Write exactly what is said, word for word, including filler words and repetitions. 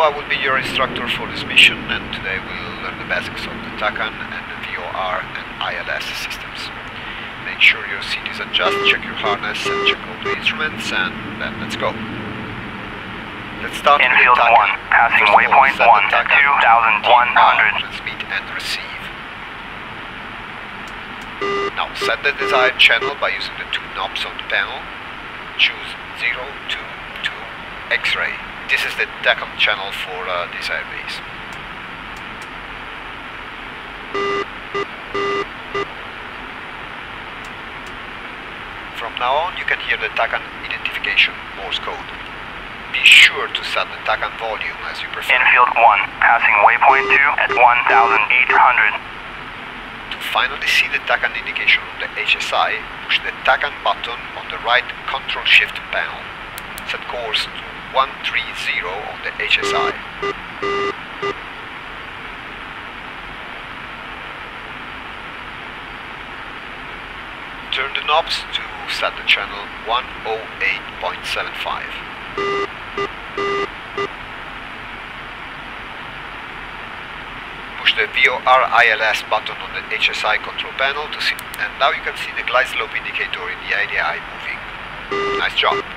I will be your instructor for this mission, and today we'll learn the basics of the TACAN and the V O R and I L S systems. Make sure your seat is adjusted, check your harness and check all the instruments, and then let's go. Let's start in field one, passing waypoint one at two thousand one hundred. Transmit and receive. Now set the desired channel by using the two knobs on the panel. Choose zero two two X-ray. This is the TACAN channel for uh, this airbase. From now on, you can hear the TACAN identification Morse code. Be sure to set the TACAN volume as you prefer. Infield one, passing waypoint two at one thousand eight hundred. To finally see the TACAN indication on the H S I, push the TACAN button on the right Control-Shift panel. Set course to one three zero on the H S I. Turn the knobs to set the channel one oh eight point seven five. Push the V O R I L S button on the H S I control panel to see, and now you can see the glide slope indicator in the A D I moving. Nice job!